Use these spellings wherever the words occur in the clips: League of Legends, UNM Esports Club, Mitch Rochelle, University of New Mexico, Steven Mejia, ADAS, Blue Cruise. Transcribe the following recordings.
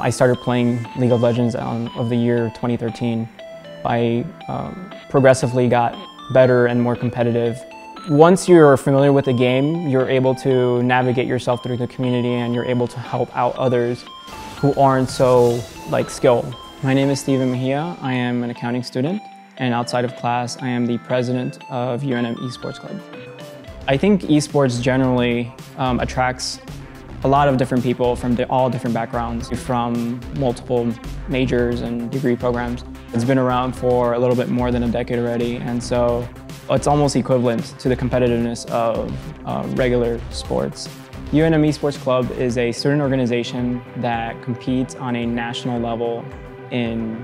I started playing League of Legends of the year 2013. I progressively got better and more competitive. Once you're familiar with the game, you're able to navigate yourself through the community and you're able to help out others who aren't so skilled. My name is Steven Mejia. I am an accounting student, and outside of class, I am the president of UNM Esports Club. I think esports generally attracts a lot of different people from all different backgrounds, from multiple majors and degree programs. It's been around for a little bit more than a decade already, and so it's almost equivalent to the competitiveness of regular sports. UNM Esports Club is a student organization that competes on a national level in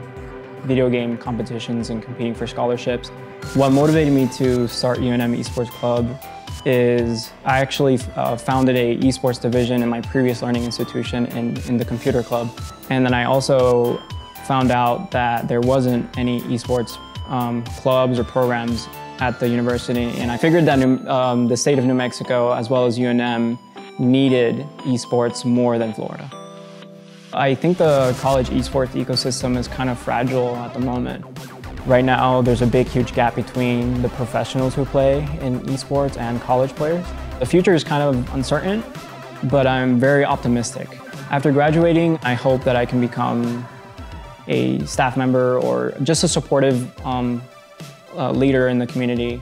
video game competitions and competing for scholarships. What motivated me to start UNM Esports Club is I actually founded a esports division in my previous learning institution in the computer club. And then I also found out that there wasn't any esports clubs or programs at the university. And I figured that the state of New Mexico, as well as UNM, needed esports more than Florida. I think the college esports ecosystem is kind of fragile at the moment. Right now, there's a big, huge gap between the professionals who play in esports and college players. The future is kind of uncertain, but I'm very optimistic. After graduating, I hope that I can become a staff member or just a supportive leader in the community.